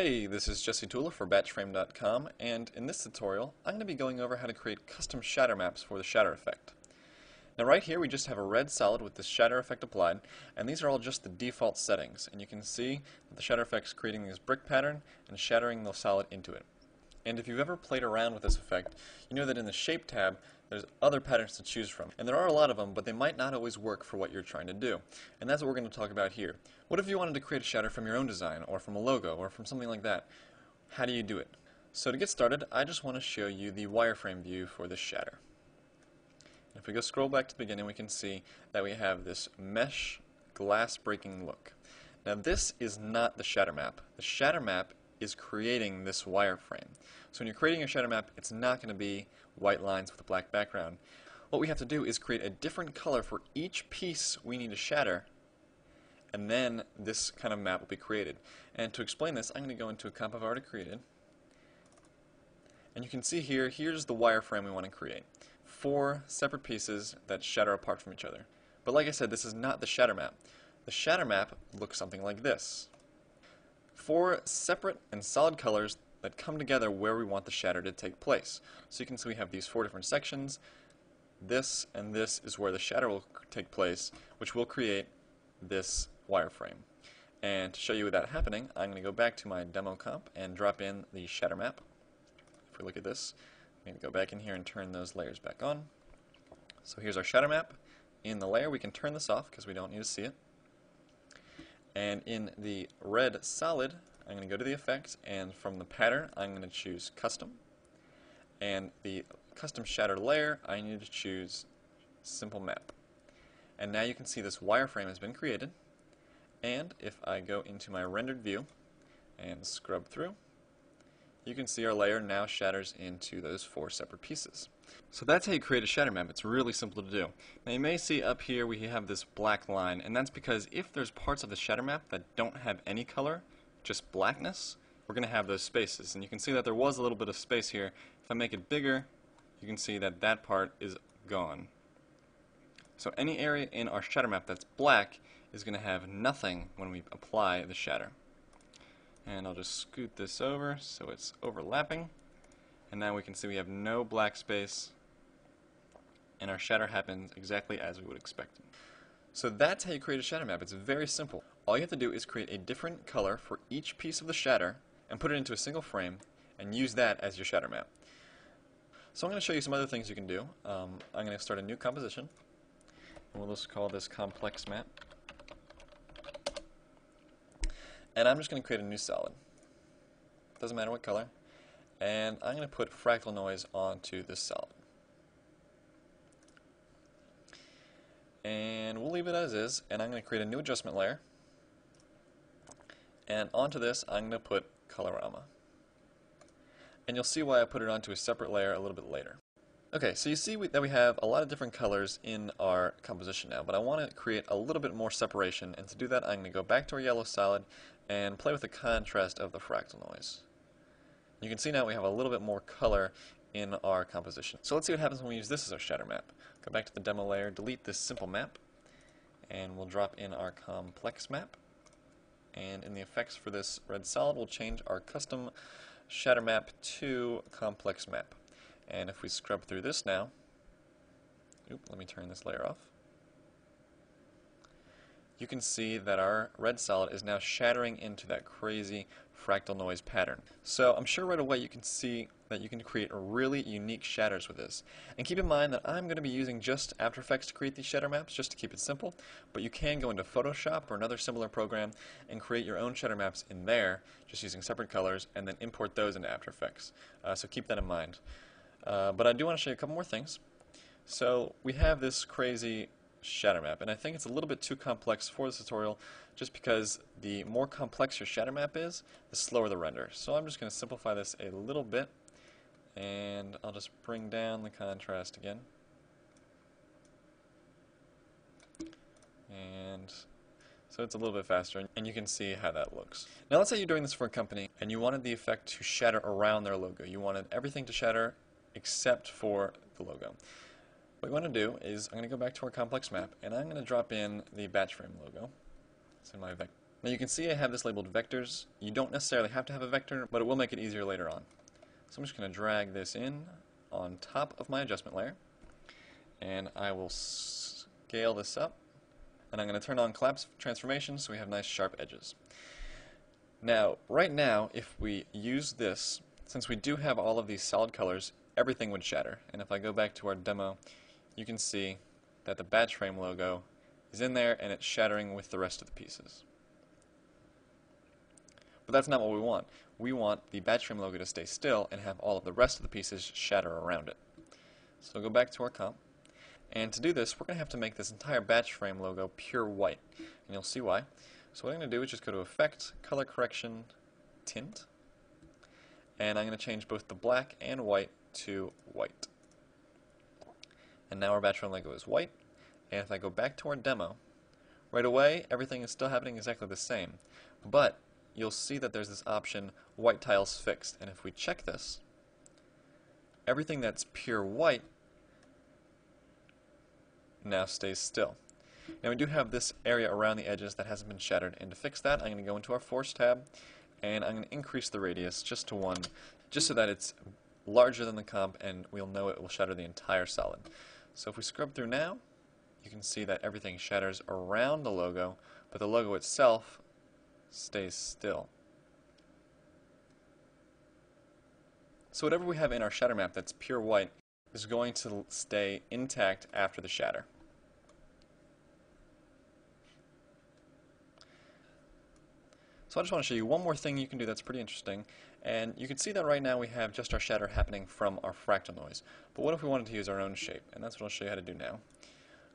Hey, this is Jesse Tula for batchframe.com, and in this tutorial I'm going to be going over how to create custom shatter maps for the shatter effect. Now right here we just have a red solid with the shatter effect applied, and these are all just the default settings, and you can see that the shatter effect is creating this brick pattern and shattering the solid into it. And if you've ever played around with this effect, you know that in the shape tab there's other patterns to choose from. And there are a lot of them, but they might not always work for what you're trying to do. And that's what we're going to talk about here. What if you wanted to create a shatter from your own design, or from a logo, or from something like that? How do you do it? So to get started, I just want to show you the wireframe view for this shatter. If we go scroll back to the beginning, we can see that we have this mesh glass breaking look. Now this is not the shatter map. The shatter map is creating this wireframe. So when you're creating your shatter map, it's not going to be white lines with a black background. What we have to do is create a different color for each piece we need to shatter, and then this kind of map will be created. And to explain this, I'm going to go into a comp I've already created, and you can see here, here's the wireframe we want to create. 4 separate pieces that shatter apart from each other. But like I said, this is not the shatter map. The shatter map looks something like this. 4 separate and solid colors that come together where we want the shatter to take place. So you can see we have these 4 different sections. This and this is where the shatter will take place, which will create this wireframe. And to show you that happening, I'm going to go back to my demo comp and drop in the shatter map. If we look at this, I'm going to go back in here and turn those layers back on. So here's our shatter map. In the layer, we can turn this off because we don't need to see it. And in the red solid, I'm going to go to the effects, and from the pattern, I'm going to choose custom. And the custom shatter layer, I need to choose simple map. And now you can see this wireframe has been created. And if I go into my rendered view and scrub through, you can see our layer now shatters into those 4 separate pieces. So that's how you create a shatter map. It's really simple to do. Now you may see up here we have this black line, and that's because if there's parts of the shatter map that don't have any color, just blackness, we're going to have those spaces. And you can see that there was a little bit of space here. If I make it bigger, you can see that that part is gone. So any area in our shatter map that's black is going to have nothing when we apply the shatter. And I'll just scoot this over so it's overlapping, and now we can see we have no black space, and our shatter happens exactly as we would expect. So that's how you create a shatter map. It's very simple. All you have to do is create a different color for each piece of the shatter and put it into a single frame and use that as your shatter map. So I'm going to show you some other things you can do. I'm going to start a new composition, and we'll just call this complex map. And I'm just going to create a new solid. Doesn't matter what color. And I'm going to put fractal noise onto this solid. And we'll leave it as is. And I'm going to create a new adjustment layer. And onto this, I'm going to put Colorama. And you'll see why I put it onto a separate layer a little bit later. Okay, so you see that we have a lot of different colors in our composition now, but I want to create a little bit more separation, and to do that I'm going to go back to our yellow solid and play with the contrast of the fractal noise. You can see now we have a little bit more color in our composition. So let's see what happens when we use this as our shatter map. Go back to the demo layer, delete this simple map, and we'll drop in our complex map. And in the effects for this red solid, we'll change our custom shatter map to complex map. And if we scrub through this now, let me turn this layer off, you can see that our red solid is now shattering into that crazy fractal noise pattern. So I'm sure right away you can see that you can create really unique shatters with this. And keep in mind that I'm going to be using just After Effects to create these shatter maps, just to keep it simple, but you can go into Photoshop or another similar program and create your own shatter maps in there, just using separate colors, and then import those into After Effects. So keep that in mind. But I do want to show you a couple more things. So we have this crazy shatter map, and I think it's a little bit too complex for this tutorial just because the more complex your shatter map is, the slower the render. So I'm just going to simplify this a little bit, and I'll just bring down the contrast again. And so it's a little bit faster, and you can see how that looks. Now let's say you're doing this for a company and you wanted the effect to shatter around their logo. You wanted everything to shatter except for the logo. What we want to do is I'm going to go back to our complex map, and I'm going to drop in the batchframe logo. It's in my Now you can see I have this labeled vectors. You don't necessarily have to have a vector, but it will make it easier later on. So I'm just going to drag this in on top of my adjustment layer, and I will scale this up, and I'm going to turn on collapse transformation so we have nice sharp edges. Now, right now, if we use this, since we do have all of these solid colors, everything would shatter. And if I go back to our demo, you can see that the batch frame logo is in there and it's shattering with the rest of the pieces. But that's not what we want. We want the batch frame logo to stay still and have all of the rest of the pieces shatter around it. So go back to our comp. And to do this, we're going to have to make this entire batch frame logo pure white. And you'll see why. So what I'm going to do is just go to Effect, Color Correction, Tint. And I'm going to change both the black and white to white. And now our batch frame logo is white. And if I go back to our demo, right away everything is still happening exactly the same. But you'll see that there's this option, White Tiles Fixed. And if we check this, everything that's pure white now stays still. Now we do have this area around the edges that hasn't been shattered, and to fix that I'm going to go into our Force tab, and I'm going to increase the radius just to 1, just so that it's larger than the comp and we'll know it will shatter the entire solid. So if we scrub through now, you can see that everything shatters around the logo, but the logo itself stays still. So whatever we have in our shatter map that's pure white is going to stay intact after the shatter. So I just want to show you one more thing you can do that's pretty interesting, and you can see that right now we have just our shatter happening from our fractal noise. But what if we wanted to use our own shape? And that's what I'll show you how to do now.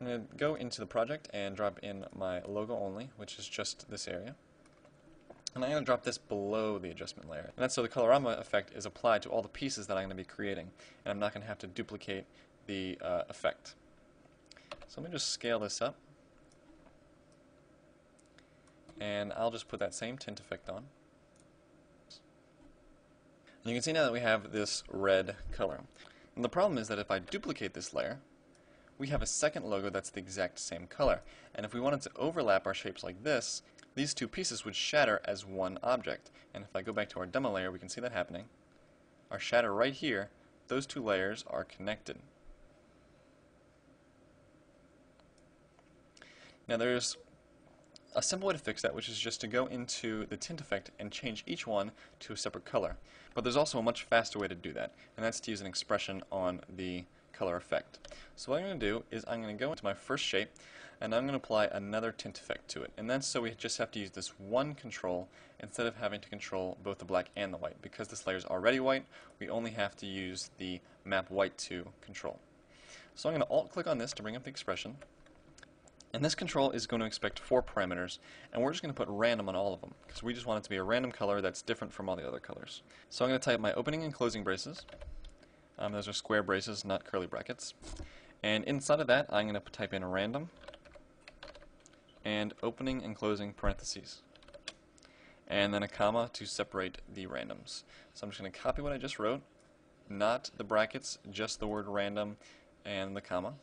I'm going to go into the project and drop in my logo only, which is just this area. And I'm going to drop this below the adjustment layer. And that's so the Colorama effect is applied to all the pieces that I'm going to be creating. And I'm not going to have to duplicate the effect. So let me just scale this up. And I'll just put that same tint effect on. And you can see now that we have this red color. And the problem is that if I duplicate this layer, we have a second logo that's the exact same color. And if we wanted to overlap our shapes like this, these two pieces would shatter as one object. And if I go back to our demo layer, we can see that happening. Our shatter right here, those two layers are connected. Now there's a simple way to fix that, which is just to go into the tint effect and change each one to a separate color. But there's also a much faster way to do that, and that's to use an expression on the color effect. So what I'm going to do is I'm going to go into my first shape, and I'm going to apply another tint effect to it. And that's so we just have to use this one control instead of having to control both the black and the white. Because this layer is already white, we only have to use the map white to control. So I'm going to alt-click on this to bring up the expression. And this control is going to expect 4 parameters, and we're just going to put random on all of them, because we just want it to be a random color that's different from all the other colors. So I'm going to type my opening and closing braces. Those are square braces, not curly brackets. And inside of that, I'm going to type in random, and opening and closing parentheses. And then a comma to separate the randoms. So I'm just going to copy what I just wrote, not the brackets, just the word random and the comma.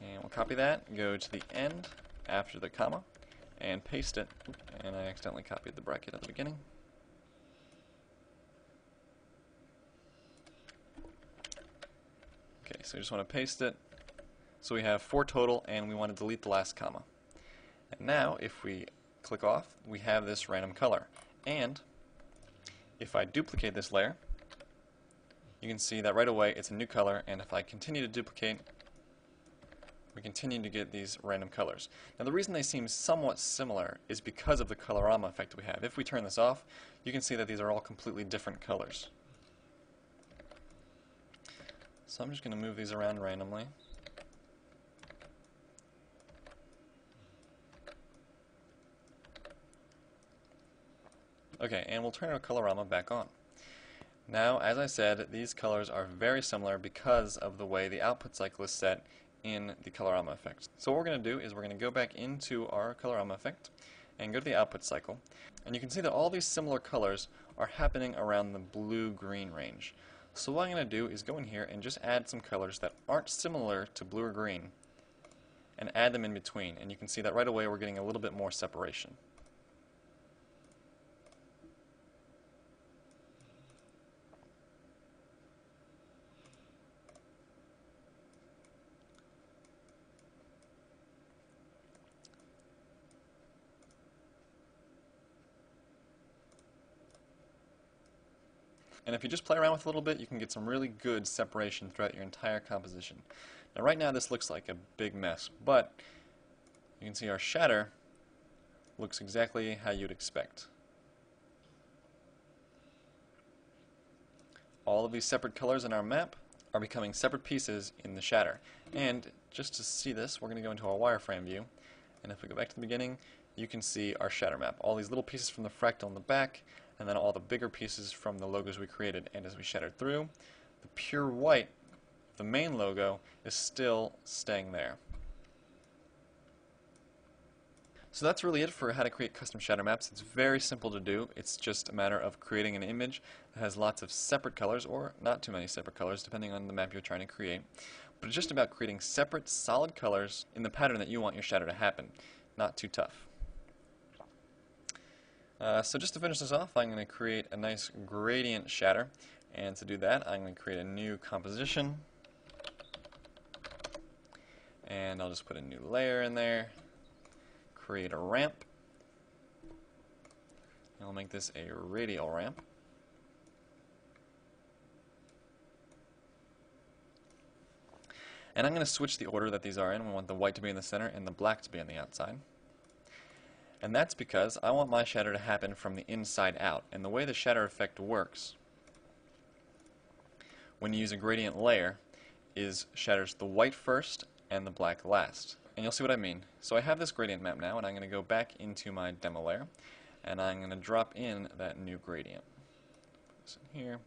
And we'll copy that, go to the end after the comma, and paste it. And I accidentally copied the bracket at the beginning. Okay, so we just want to paste it. So we have 4 total, and we want to delete the last comma. And now, if we click off, we have this random color. And if I duplicate this layer, you can see that right away it's a new color, and if I continue to duplicate, we continue to get these random colors. Now the reason they seem somewhat similar is because of the Colorama effect we have. If we turn this off, you can see that these are all completely different colors. So I'm just going to move these around randomly. Okay, and we'll turn our Colorama back on. Now, as I said, these colors are very similar because of the way the output cycle is set in the Colorama effect. So what we're going to do is we're going to go back into our Colorama effect and go to the output cycle, and you can see that all these similar colors are happening around the blue-green range. So what I'm going to do is go in here and just add some colors that aren't similar to blue or green, and add them in between, and you can see that right away we're getting a little bit more separation. And if you just play around with it a little bit, you can get some really good separation throughout your entire composition. Now right now this looks like a big mess, but you can see our shatter looks exactly how you'd expect. All of these separate colors in our map are becoming separate pieces in the shatter. And just to see this, we're going to go into our wireframe view, and if we go back to the beginning, you can see our shatter map. All these little pieces from the fractal in the back, and then all the bigger pieces from the logos we created. And as we shattered through, the pure white, the main logo, is still staying there. So that's really it for how to create custom shatter maps. It's very simple to do. It's just a matter of creating an image that has lots of separate colors, or not too many separate colors, depending on the map you're trying to create. But it's just about creating separate, solid colors in the pattern that you want your shatter to happen. Not too tough. So just to finish this off, I'm going to create a nice gradient shatter, and to do that I'm going to create a new composition, and I'll just put a new layer in there, create a ramp, and I'll make this a radial ramp. And I'm going to switch the order that these are in. We want the white to be in the center and the black to be on the outside. And that's because I want my shatter to happen from the inside out. And the way the shatter effect works when you use a gradient layer is shatters the white first and the black last. And you'll see what I mean. So I have this gradient map now, and I'm going to go back into my demo layer, and I'm going to drop in that new gradient. Put this in here.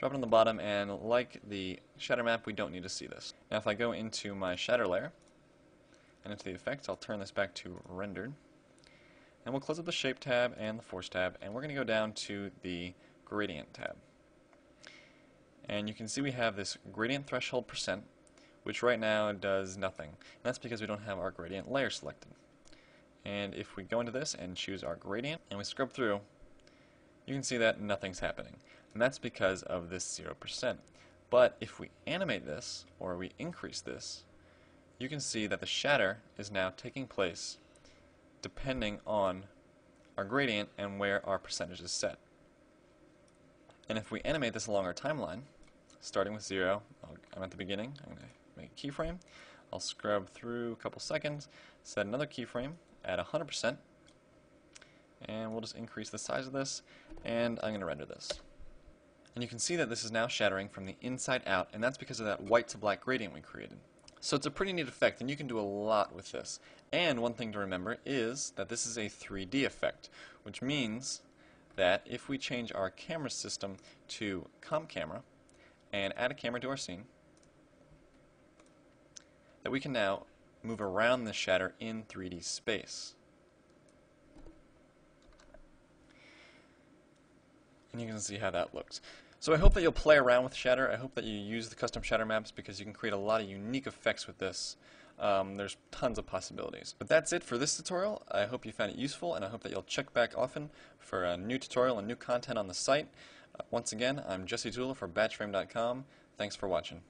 Drop it on the bottom, and like the shatter map, we don't need to see this. Now if I go into my shatter layer and into the effects, I'll turn this back to rendered. And we'll close up the Shape tab and the Force tab, and we're going to go down to the Gradient tab. And you can see we have this Gradient Threshold %, which right now does nothing. And that's because we don't have our gradient layer selected. And if we go into this and choose our gradient, and we scrub through, you can see that nothing's happening. And that's because of this 0%. But if we animate this, or we increase this, you can see that the shatter is now taking place depending on our gradient and where our percentage is set. And if we animate this along our timeline, starting with 0, I'm at the beginning, I'm going to make a keyframe, I'll scrub through a couple seconds, set another keyframe at 100%, and we'll just increase the size of this, and I'm going to render this. And you can see that this is now shattering from the inside out, and that's because of that white to black gradient we created. So it's a pretty neat effect, and you can do a lot with this. And one thing to remember is that this is a 3D effect, which means that if we change our camera system to comp camera and add a camera to our scene, that we can now move around the shatter in 3D space. And you can see how that looks. So I hope that you'll play around with shatter. I hope that you use the custom shatter maps, because you can create a lot of unique effects with this. There's tons of possibilities. But that's it for this tutorial. I hope you found it useful, and I hope that you'll check back often for a new tutorial and new content on the site. Once again, I'm Jesse Tula for batchframe.com. Thanks for watching.